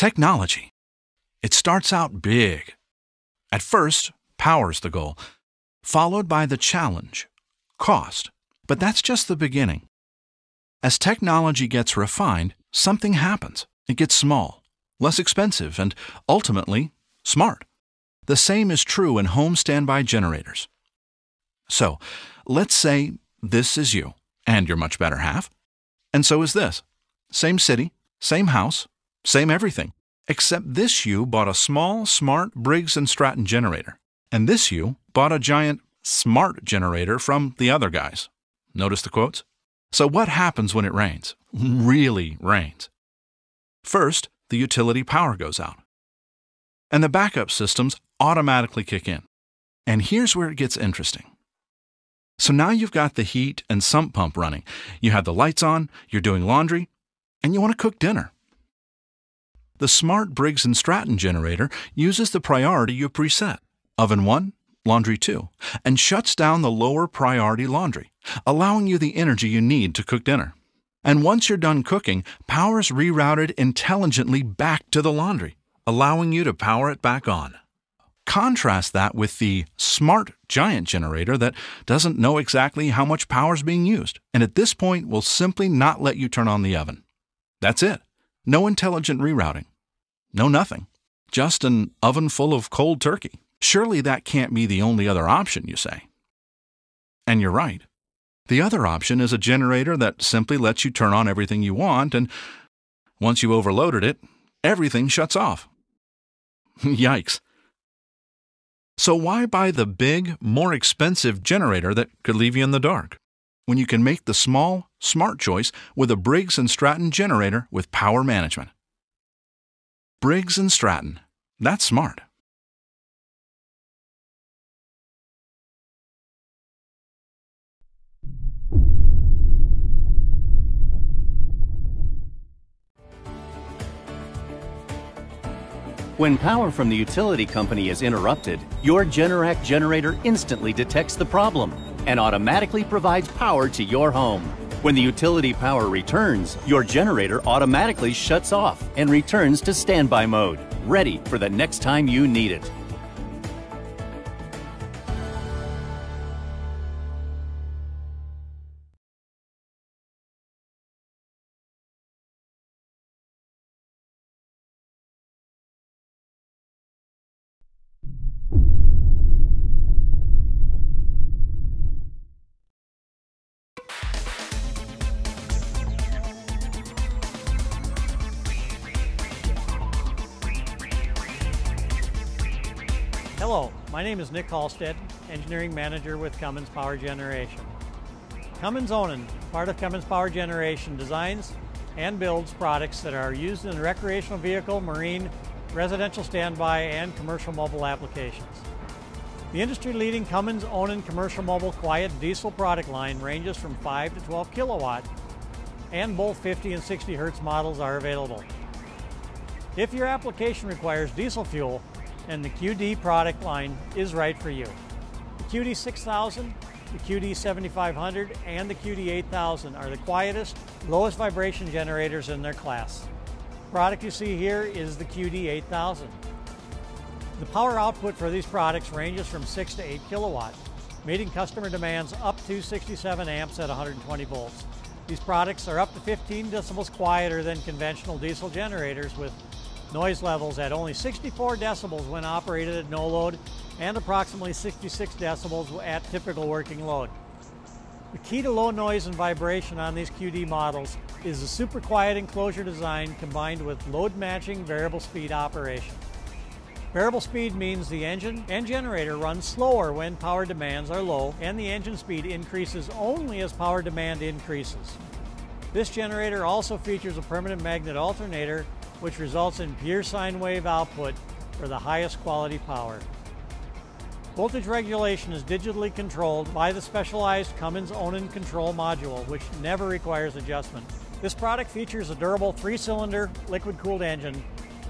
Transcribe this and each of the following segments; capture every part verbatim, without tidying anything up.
Technology. It starts out big. At first, power's the goal, followed by the challenge, cost. But that's just the beginning. As technology gets refined, something happens. It gets small, less expensive, and ultimately, smart. The same is true in home standby generators. So, let's say this is you, and your much better half. And so is this. Same city, same house, same everything. Except this you bought a small, smart Briggs and Stratton generator. And this you bought a giant, smart generator from the other guys. Notice the quotes? So what happens when it rains? Really rains. First, the utility power goes out. And the backup systems automatically kick in. And here's where it gets interesting. So now you've got the heat and sump pump running. You have the lights on, you're doing laundry, and you want to cook dinner. The smart Briggs and Stratton generator uses the priority you preset, oven one, laundry two, and shuts down the lower priority laundry, allowing you the energy you need to cook dinner. And once you're done cooking, power's rerouted intelligently back to the laundry, allowing you to power it back on. Contrast that with the smart giant generator that doesn't know exactly how much power's being used, and at this point will simply not let you turn on the oven. That's it. No intelligent rerouting. No nothing. Just an oven full of cold turkey. Surely that can't be the only other option, you say. And you're right. The other option is a generator that simply lets you turn on everything you want, and once you overloaded it, everything shuts off. Yikes. So why buy the big, more expensive generator that could leave you in the dark, when you can make the small, smart choice with a Briggs and Stratton generator with power management? Briggs and Stratton. That's smart. When power from the utility company is interrupted, your Generac generator instantly detects the problem and automatically provides power to your home. When the utility power returns, your generator automatically shuts off and returns to standby mode, ready for the next time you need it. Hello, my name is Nick Halstedt, Engineering Manager with Cummins Power Generation. Cummins Onan, part of Cummins Power Generation, designs and builds products that are used in recreational vehicle, marine, residential standby, and commercial mobile applications. The industry-leading Cummins Onan commercial mobile quiet diesel product line ranges from five to twelve kilowatt, and both fifty and sixty hertz models are available. If your application requires diesel fuel, and the Q D product line is right for you. The Q D six thousand, the Q D seventy-five hundred, and the Q D eight thousand are the quietest, lowest vibration generators in their class. The product you see here is the Q D eight thousand. The power output for these products ranges from six to eight kilowatt, meeting customer demands up to sixty-seven amps at one hundred twenty volts. These products are up to fifteen decibels quieter than conventional diesel generators, with noise levels at only sixty-four decibels when operated at no load and approximately sixty-six decibels at typical working load. The key to low noise and vibration on these Q D models is the super quiet enclosure design combined with load matching variable speed operation. Variable speed means the engine and generator run slower when power demands are low, and the engine speed increases only as power demand increases. This generator also features a permanent magnet alternator, which results in pure sine wave output for the highest quality power. Voltage regulation is digitally controlled by the specialized Cummins Onan control module, which never requires adjustment. This product features a durable three-cylinder liquid-cooled engine,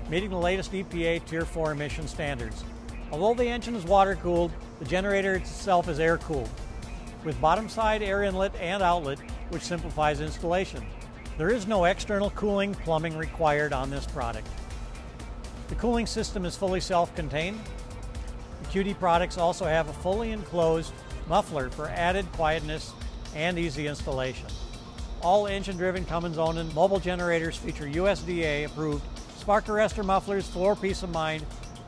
meeting the latest E P A Tier four emission standards. Although the engine is water-cooled, the generator itself is air-cooled, with bottom-side air inlet and outlet, which simplifies installation. There is no external cooling plumbing required on this product. The cooling system is fully self-contained. The Q D products also have a fully enclosed muffler for added quietness and easy installation. All engine-driven Cummins Onan mobile generators feature U S D A-approved spark arrestor mufflers for peace of mind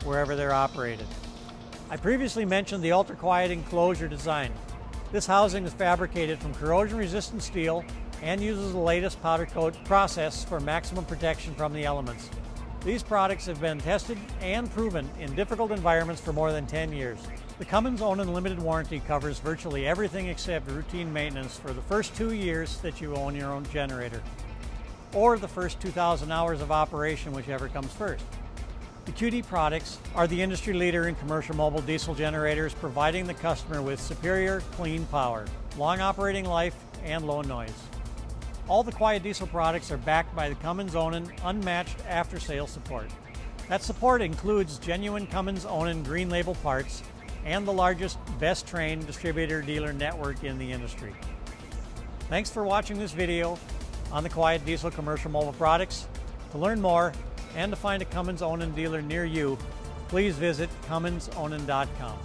wherever they're operated. I previously mentioned the ultra-quiet enclosure design. This housing is fabricated from corrosion-resistant steel and uses the latest powder coat process for maximum protection from the elements. These products have been tested and proven in difficult environments for more than ten years. The Cummins Onan Limited Warranty covers virtually everything except routine maintenance for the first two years that you own your own generator, or the first two thousand hours of operation, whichever comes first. The Q D products are the industry leader in commercial mobile diesel generators, providing the customer with superior, clean power, long operating life, and low noise. All the quiet diesel products are backed by the Cummins Onan unmatched after-sale support. That support includes genuine Cummins Onan green label parts and the largest, best-trained distributor-dealer network in the industry. Thanks for watching this video on the quiet diesel commercial mobile products. To learn more and to find a Cummins Onan dealer near you, please visit Cummins Onan dot com.